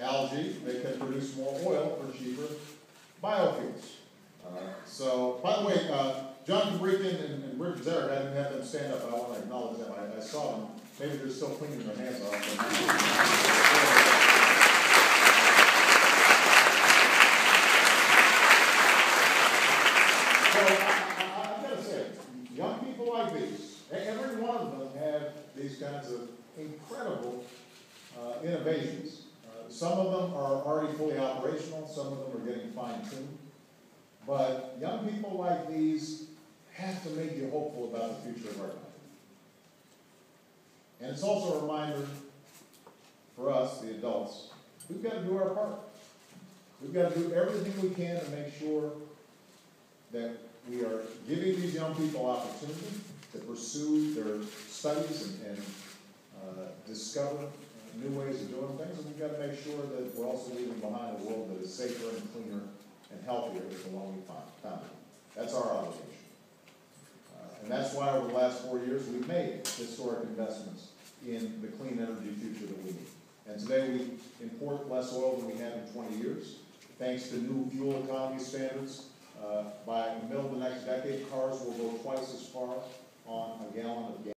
algae, they can produce more oil for cheaper biofuels. So, by the way, John Brinkin and Richard Zetter, I haven't had them stand up, but I want to acknowledge them. I saw them. Maybe they're still cleaning their hands off. So, I've got to say, young people like these, every one of them have these kinds of incredible innovations. Some of them are already fully operational, some of them are getting fine-tuned. But young people like these have to make you hopeful about the future of our country. And it's also a reminder for us, the adults, we've got to do our part. We've got to do everything we can to make sure that we are giving these young people opportunity to pursue their studies and discover new ways of doing things. And we've got to make sure that we're also leaving behind a world that is safer and cleaner and healthier is the one we found. That's our obligation. And that's why over the last 4 years we've made historic investments in the clean energy future that we need. And today we import less oil than we have in 20 years. Thanks to new fuel economy standards, by the middle of the next decade, cars will go twice as far on a gallon of gas.